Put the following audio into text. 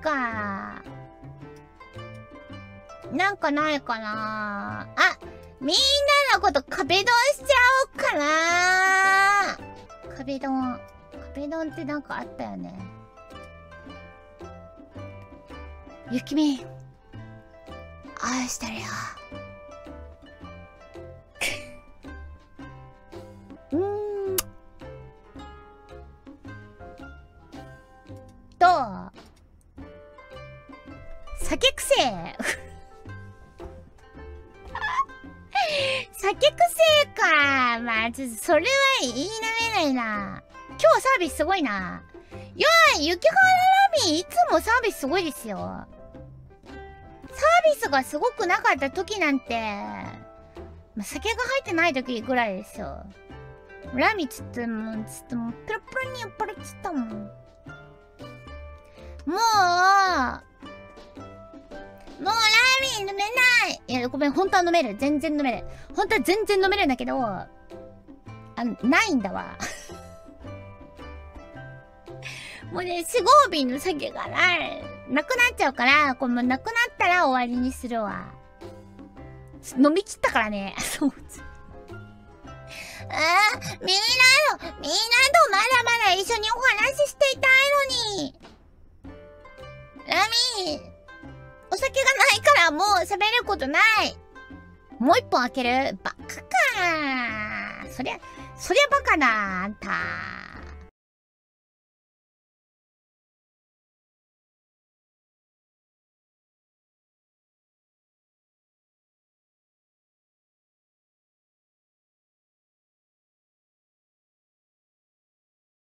か。なんかないかな。あ、みんなのこと壁ドンしちゃおうかな。壁ドン。壁ドンってなんかあったよね。ゆきみん、愛してるよ。どう？酒癖酒癖か。まあ、ちょっとそれは言いなめないな。今日サービスすごいな。いやー、ゆきはららみいつもサービスすごいですよ。サービスがすごくなかった時なんて、まあ、酒が入ってない時ぐらいですよ。ラミちょっともう、ちょっともう、プルプルに酔っ払っちゃったもん。もうラーメン飲めない。いや、ごめん、本当は飲める。全然飲める。本当は全然飲めるんだけど、ないんだわ。もうね、四合瓶の酒がなくなっちゃうから、これもうなくなったら終わりにするわ。飲み切ったからね。そう。みんなとまだまだ一緒にお話ししていたいのに。ラミー、お酒がないからもう喋ることない。もう一本開ける？バカかー。そりゃバカだ、あんた。